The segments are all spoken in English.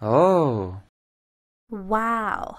Oh. Wow.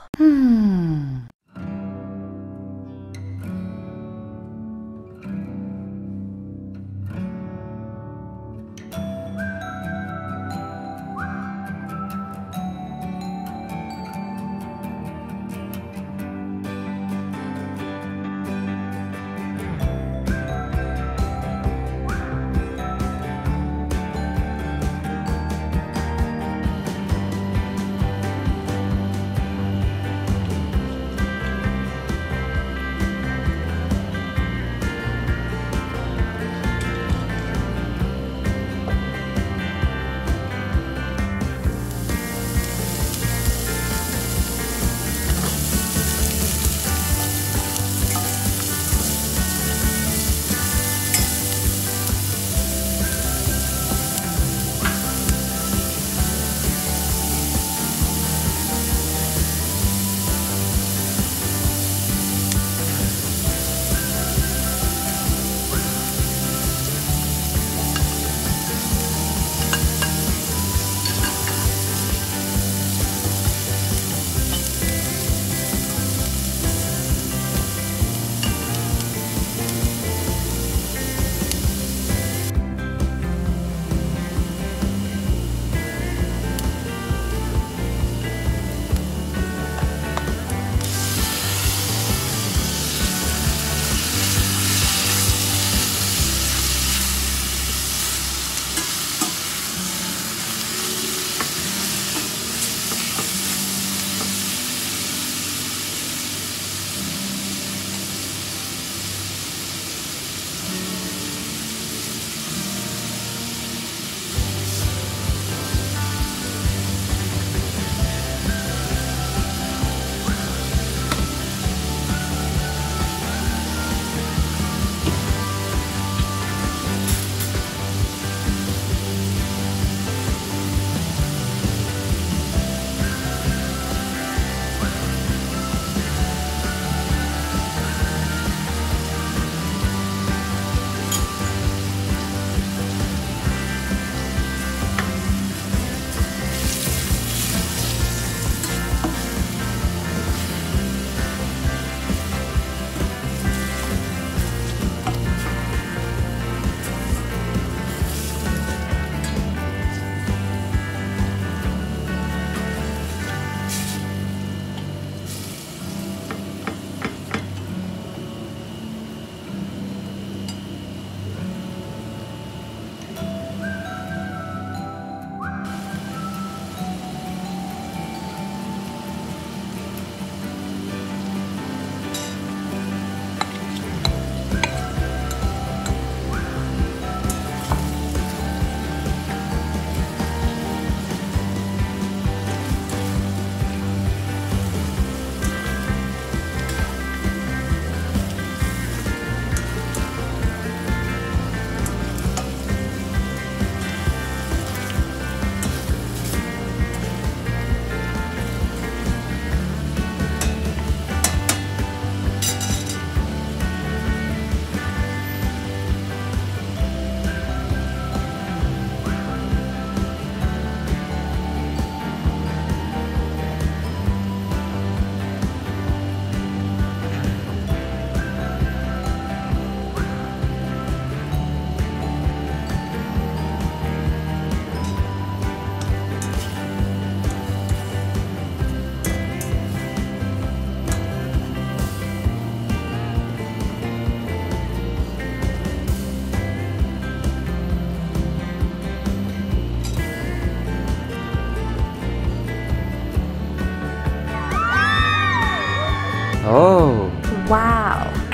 Oh. Wow.